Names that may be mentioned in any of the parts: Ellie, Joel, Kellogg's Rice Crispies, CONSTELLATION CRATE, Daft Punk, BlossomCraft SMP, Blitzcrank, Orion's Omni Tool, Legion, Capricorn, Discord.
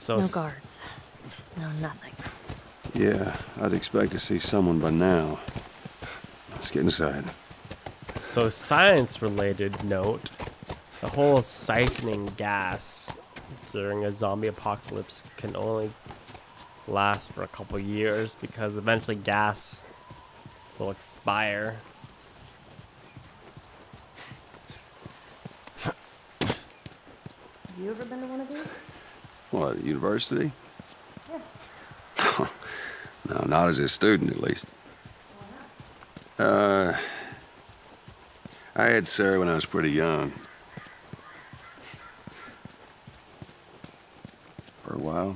so... No guards. No nothing. Yeah, I'd expect to see someone by now. Let's get inside. So science-related note, the whole siphoning gas during a zombie apocalypse can only last for a couple years because eventually gas will expire. You ever been to one of these? What, university? Yeah. No, not as a student, at least. Why not? I had Sarah when I was pretty young. For a while.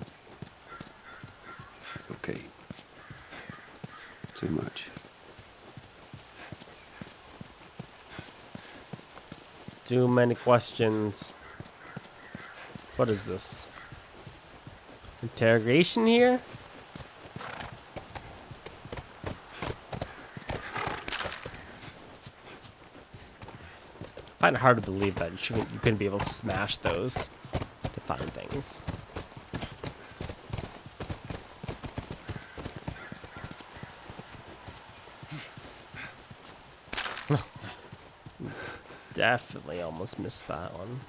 Okay. Too much. Too many questions. What is this? Interrogation here? I find it hard to believe that you couldn't be able to smash those to find things. Definitely almost missed that one.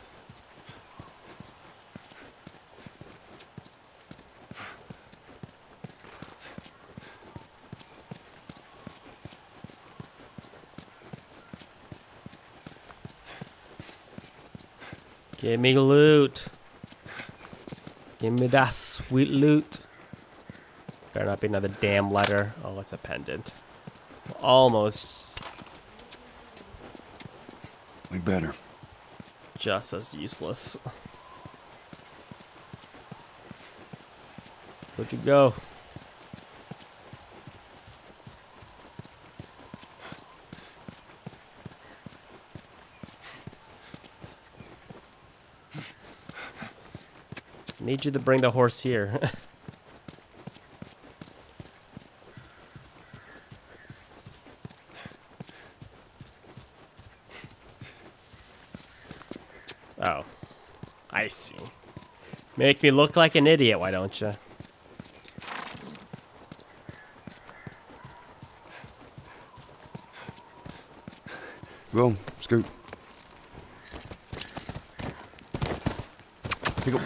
Give me loot. Give me that sweet loot. Better not be another damn letter. Oh, it's a pendant. Almost. We better. Just as useless. Where'd you go? Need you to bring the horse here. Oh, I see. Make me look like an idiot, why don't you? Well, scoot. Pick up.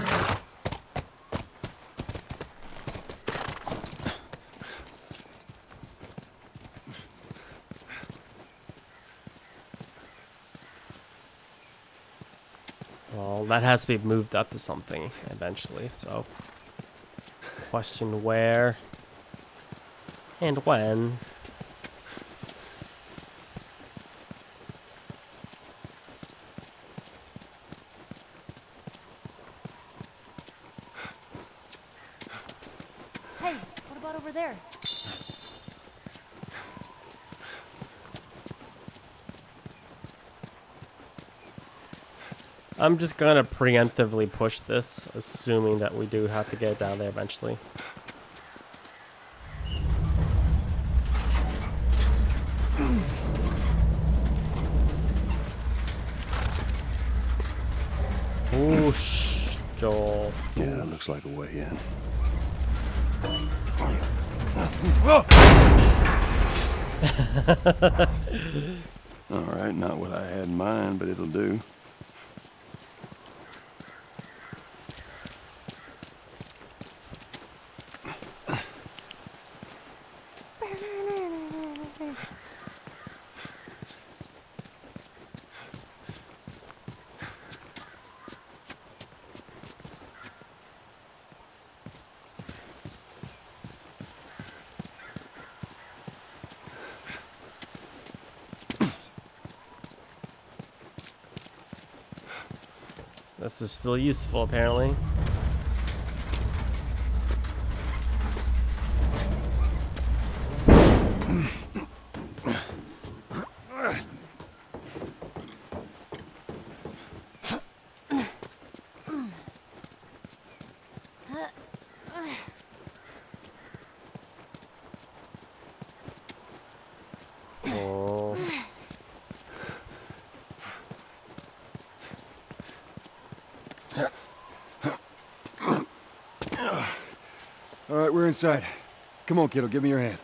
That has to be moved up to something eventually, so question where and when. Hey, what about over there? I'm just gonna preemptively push this, assuming that we do have to get it down there eventually. Oh, Joel. Yeah, that looks like a way in. All right, not what I had in mind, but it'll do. This is still useful, apparently. Huh. All right, we're inside. Come on, kiddo, give me your hand.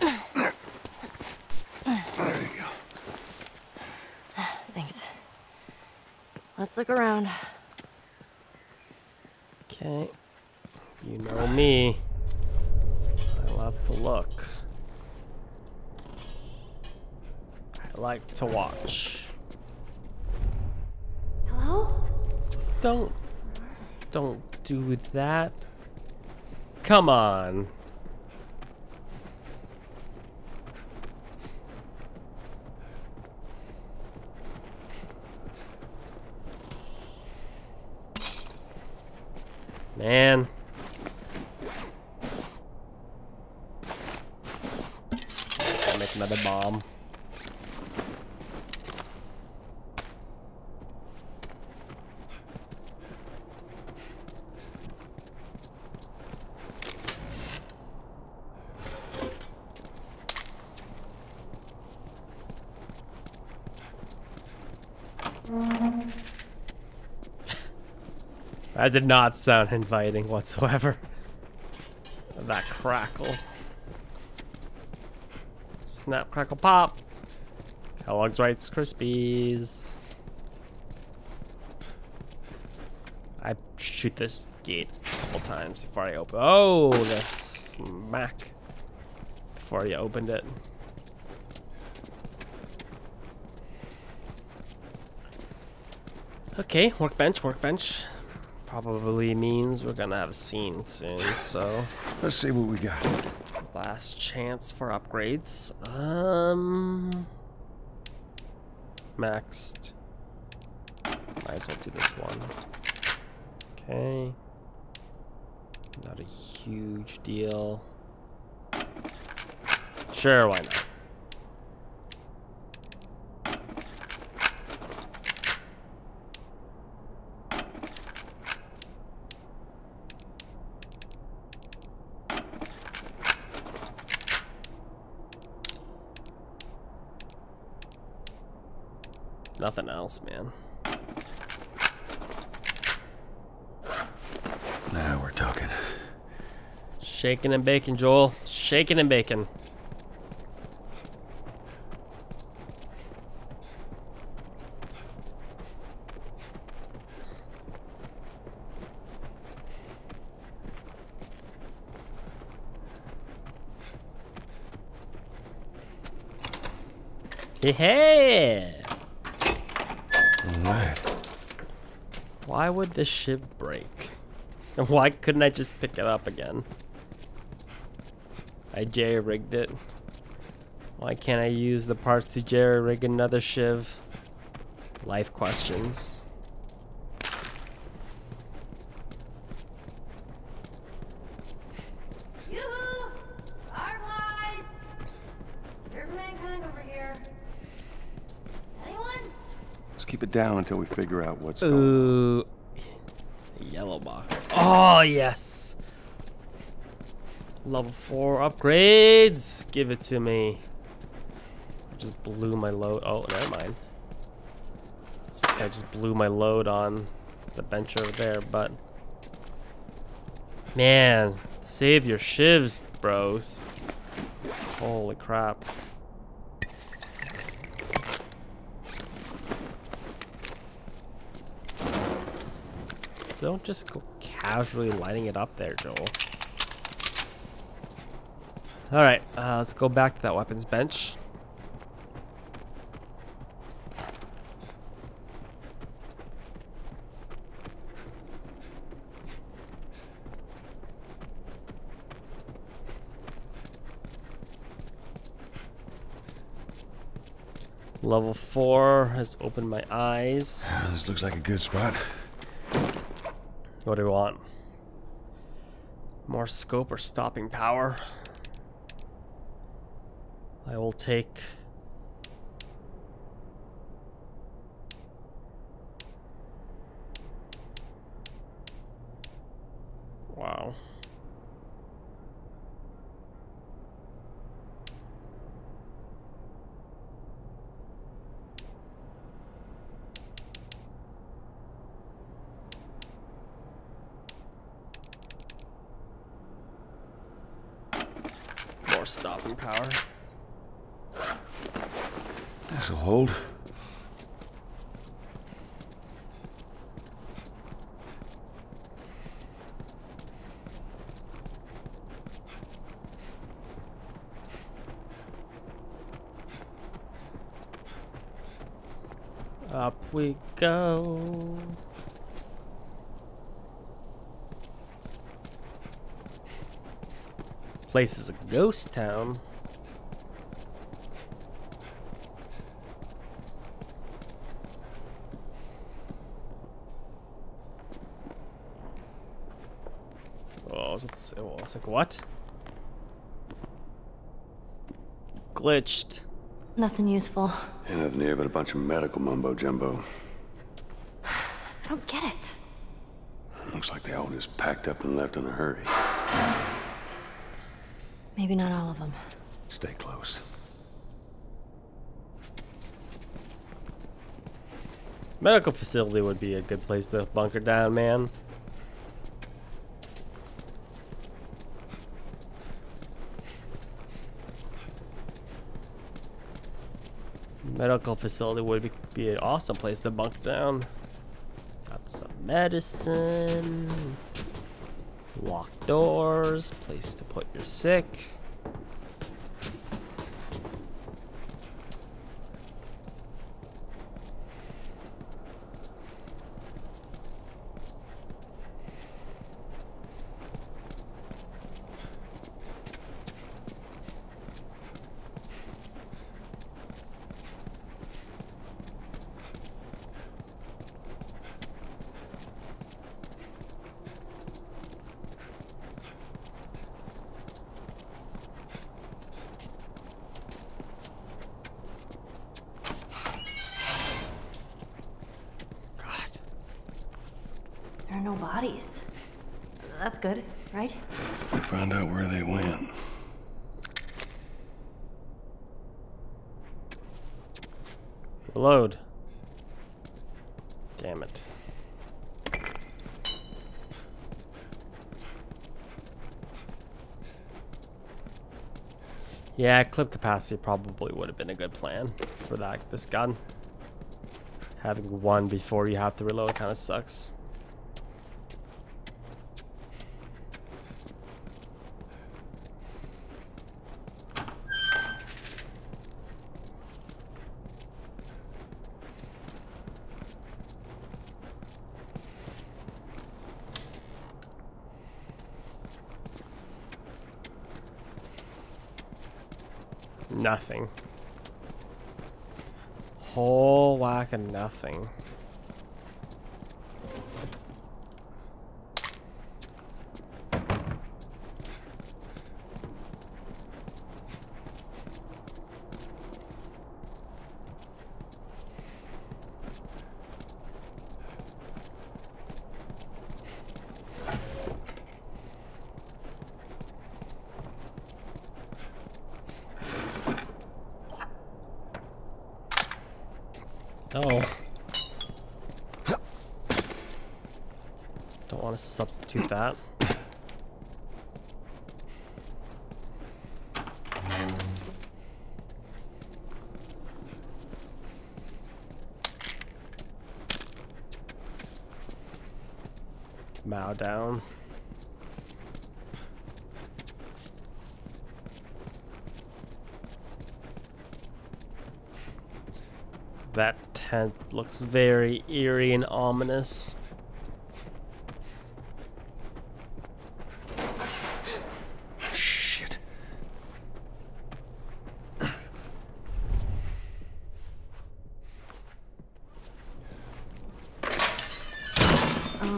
There you go. Thanks. Let's look around. Okay. You know me. I love to look. I like to watch. Hello? Don't do that. Come on. Man. I'll make another bomb. That did not sound inviting whatsoever. That crackle. Snap, crackle, pop. Kellogg's Rice Crispies. I shoot this gate a couple times before I open. Oh, the smack. Before you opened it. Okay, workbench, workbench. Probably means we're gonna have a scene soon, so let's see what we got. Last chance for upgrades. Maxed. Might as well do this one. Okay. Not a huge deal. Sure, why not? Nothing else, man. Now we're talking. Shaking and baking, Joel. Shaking and baking. Yeah. Why would this ship break? And why couldn't I just pick it up again? I jerry-rigged it. Why can't I use the parts to jerry-rig another shiv? Life questions. Yoo-hoo! Fireflies! There's mankind over here. Anyone? Let's keep it down until we figure out what's going on. Yellow box. Oh, yes. Level 4 upgrades. Give it to me. I just blew my load. Oh, never mind. I just blew my load on the bench over there, but. Man, save your shivs, bros. Holy crap. Don't just go casually lighting it up there, Joel. Alright, let's go back to that weapons bench. Level 4 has opened my eyes. This looks like a good spot. What do we want? More scope or stopping power? I will take. Wow. stopping power. This'll hold. Up we go. Place is a ghost town. Oh, I was like, what? Glitched. Nothing useful. Ain't nothing here but a bunch of medical mumbo jumbo. I don't get it. Looks like they all just packed up and left in a hurry. Maybe not all of them. Stay close. Medical facility would be a good place to bunker down, man. Medical facility would be an awesome place to bunker down. Got some medicine. Locked doors. Place to put your sick. No bodies. That's good, right? We found out where they went. Reload. Damn it. Yeah, clip capacity probably would have been a good plan for that. This gun. Having one before you have to reload kind of sucks. Nothing. Whole lack of nothing. No. Don't want to substitute that. Mow down. That tent looks very eerie and ominous. Shit. So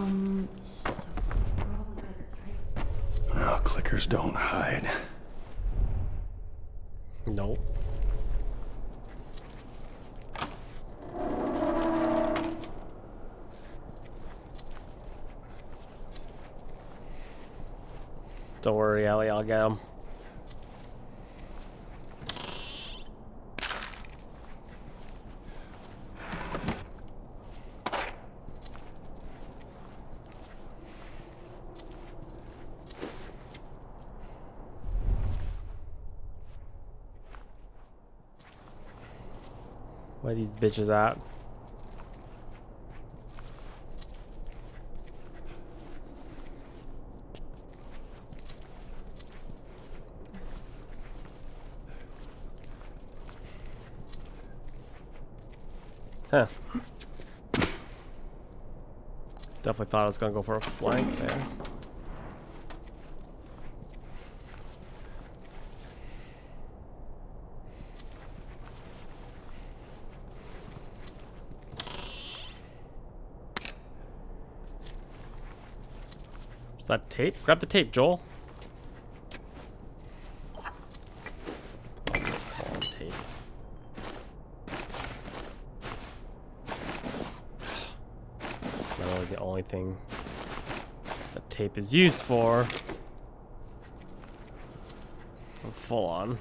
no, clickers don't hide. Nope. Don't worry, Ellie, I'll get him. Where are these bitches at? Huh. Definitely thought I was gonna go for a flank there. Is that tape? Grab the tape, Joel. Thing that tape is used for. I'm full on.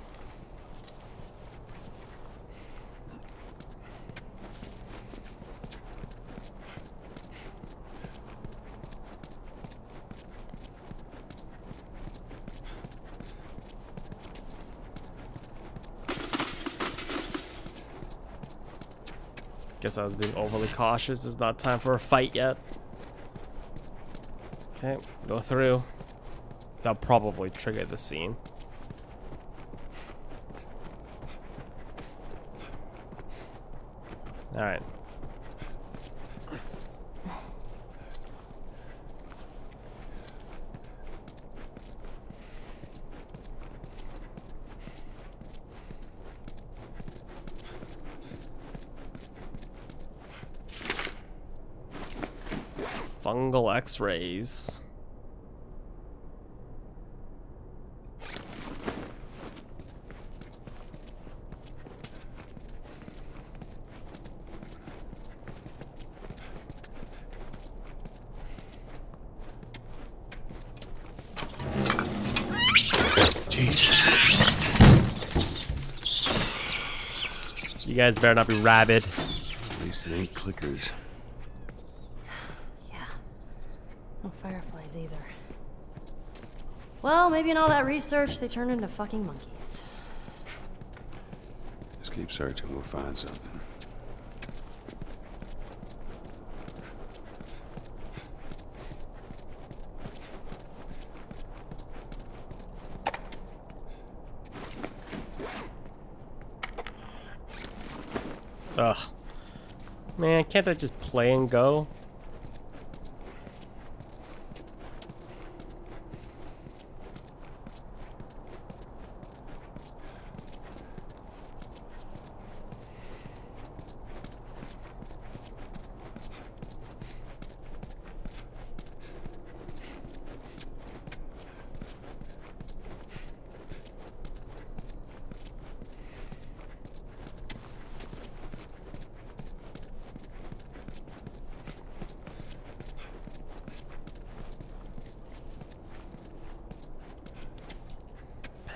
Guess I was being overly cautious. It's not time for a fight yet. Okay, go through. That'll probably trigger the scene. Alright. Fungal x-rays. Jesus. You guys better not be rabid. At least it ain't clickers. Either. Well, maybe in all that research, they turned into fucking monkeys. Just keep searching, we'll find something. Ugh. Man, can't I just play and go?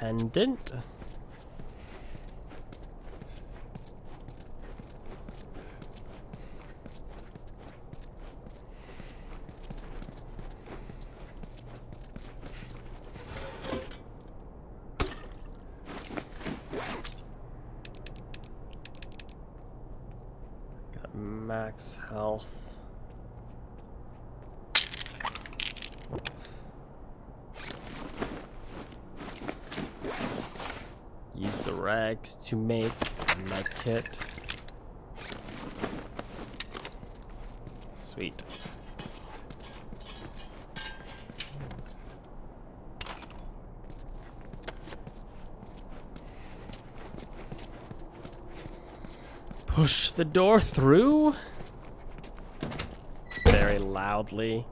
Pendant. Got max health. Rags to make my kit. Sweet. Push the door through very loudly.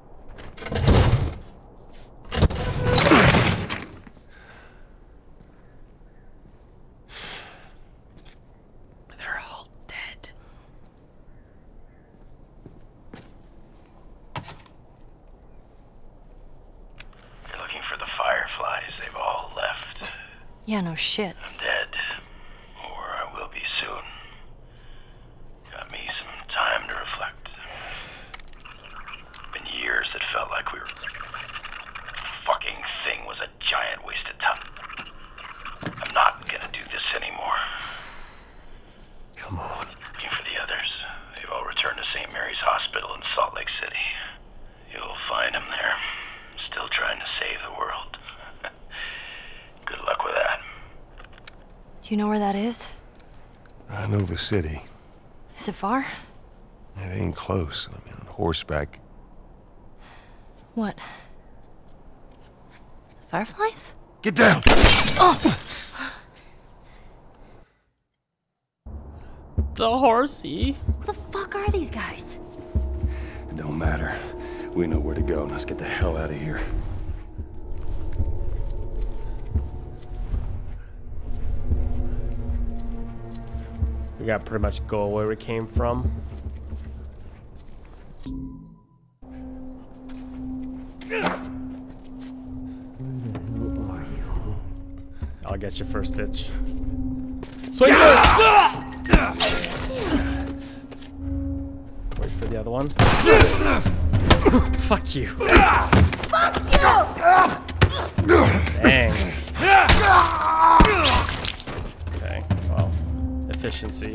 Yeah, no shit. I'm dead, or I will be soon. Got me some time to reflect. Been years that felt like the fucking thing was a giant waste of time. I'm not gonna do this anymore. Come on. Looking Do you know where that is? I know the city. Is it far? It ain't close. I mean, on horseback. What? The fireflies? Get down! Oh. The horsey. Who the fuck are these guys? It don't matter. We know where to go. Let's get the hell out of here. We gotta pretty much go where we came from. I'll get you first, bitch. Swing first! Wait for the other one. Fuck you. Fuck you! Dang. Okay, well. Efficiency.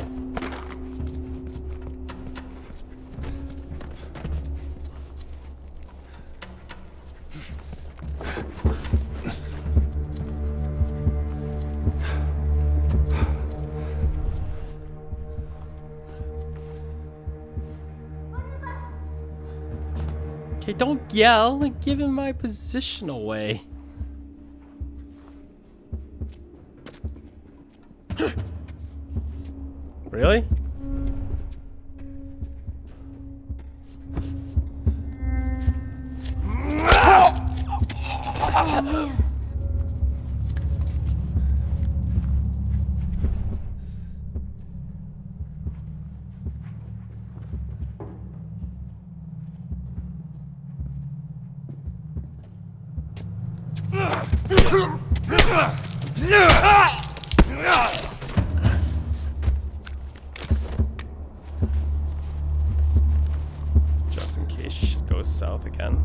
Okay, don't yell and give him my position away. Really? Just in case shit goes south again.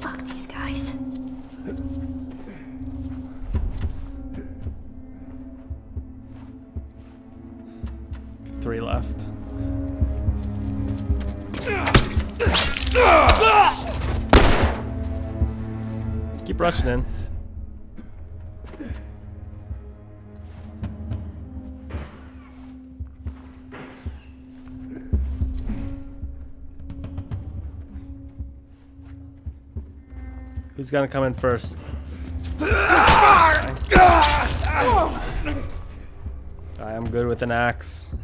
Fuck these guys. Three left. Keep rushing in. Who's gonna come in first? I am good with an axe.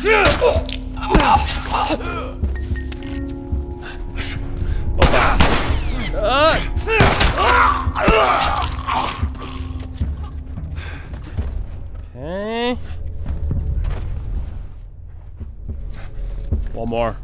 Okay. One more.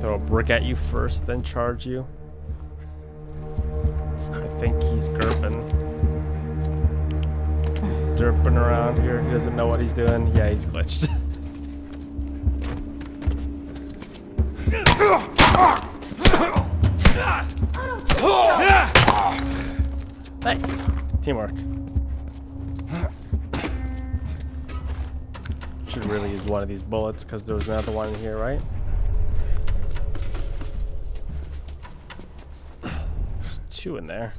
Throw a brick at you first, then charge you. I think he's derping. He's derping around here. He doesn't know what he's doing. Yeah, he's glitched. Thanks. Teamwork. Should really use one of these bullets because there was another one in here, right? Two in there.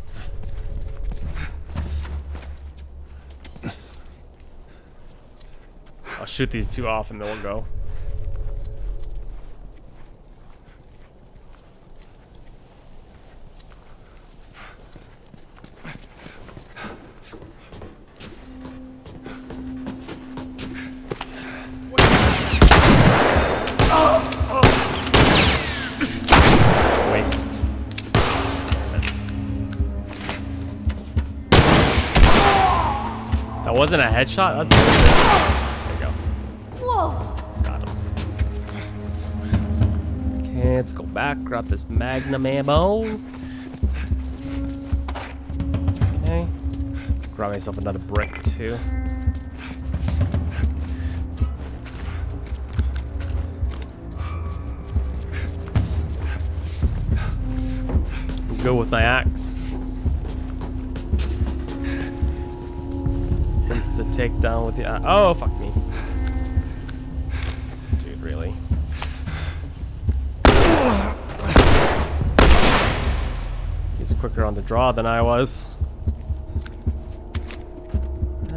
I'll shoot these two off and then we'll go. Wasn't a headshot? That's good. There you go. Whoa. Got him. Okay, let's go back, grab this magnum ammo. Grab myself another brick too. We'll go with my axe. It's the takedown with the axe. Oh, fuck me. Dude, really? He's quicker on the draw than I was.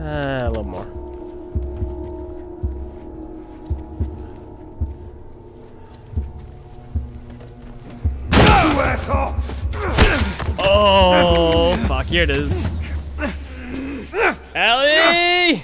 A little more. Oh, fuck, here it is. Ellie!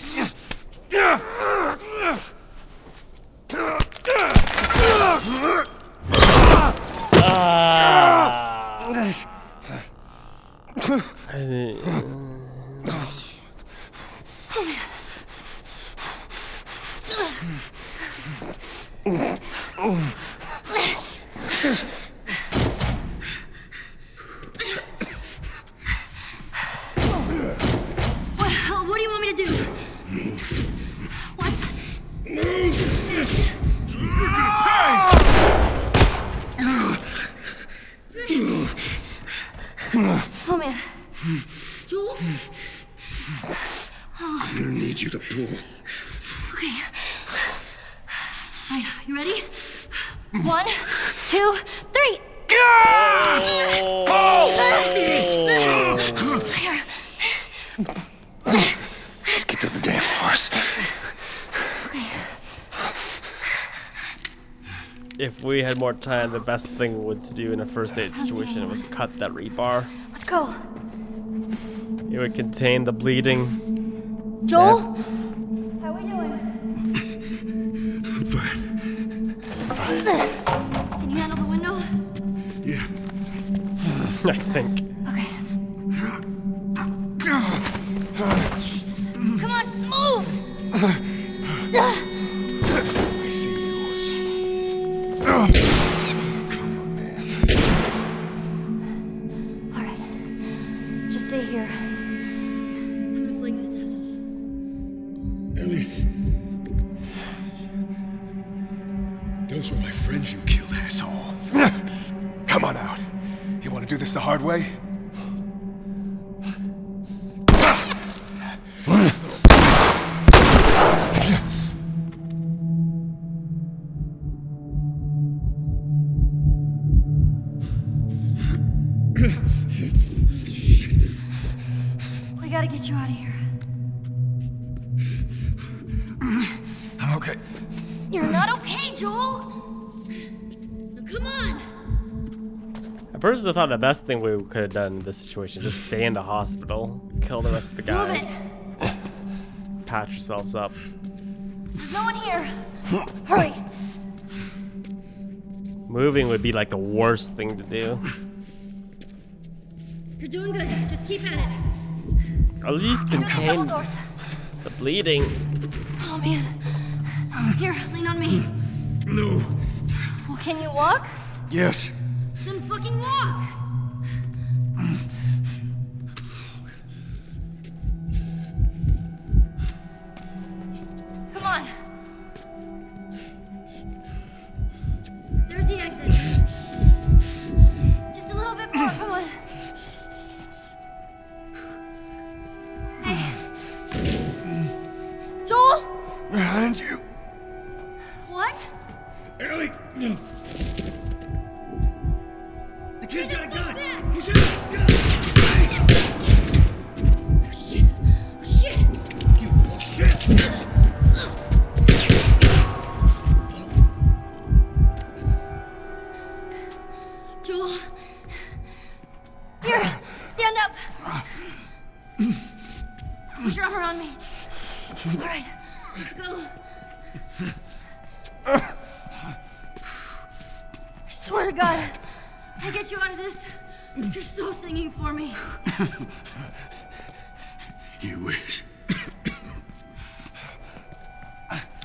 Oh man, Joel. Oh. I'm gonna need you to pull. Okay. All right, you ready? 1, 2, 3. Oh. Oh. Let's get to the damn horse. Okay. If we had more time, the best thing would do in a first aid situation was cut that rebar. Let's go. It would contain the bleeding. Joel? How we doing? I'm fine. Can you handle the window? Yeah. I think. Okay. Jesus. Come on, move! I see you. Come on, man. All right, just stay here. I'm gonna fling this asshole. Ellie, those were my friends you killed, asshole. Come on out. You want to do this the hard way? We gotta get you out of here. I'm okay. You're not okay, Joel! Now come on! I personally thought the best thing we could have done in this situation is just stay in the hospital, kill the rest of the guys, patch yourselves up. There's no one here! Hurry! Moving would be like the worst thing to do. You're doing good. Just keep at it. At least contain the bleeding. Oh man. Here, lean on me. No. Well, can you walk? Yes. Then fucking walk. Come on. There's the exit. Just a little bit more. Come on. Behind you. What? Ellie! The kid's got a gun! He's got a gun! Oh shit! Oh shit! You little shit! Joel! Here! Stand up! Put your arm around me. Alright. Let's go. I swear to God, I get you out of this. You're so singing for me. You wish.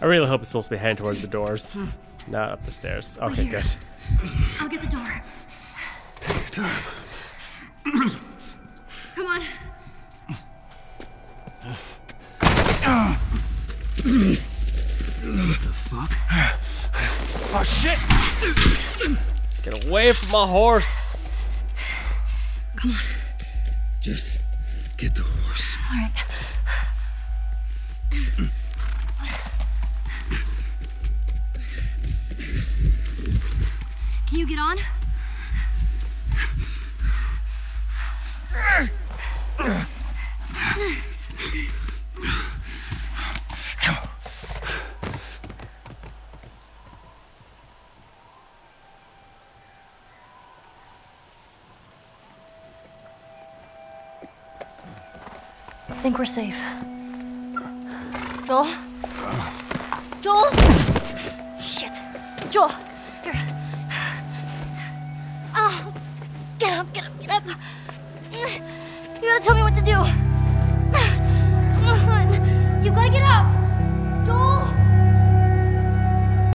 I really hope it's supposed to be heading towards the doors, not up the stairs. Okay, good. I'll get the door. Take your time. Come on. What the fuck? Oh shit! Get away from my horse! Come on. Just get the horse. Alright. Can you get on? I think we're safe. Joel? Joel? Shit. Joel, here. Oh, get up, get up, get up. You gotta tell me what to do.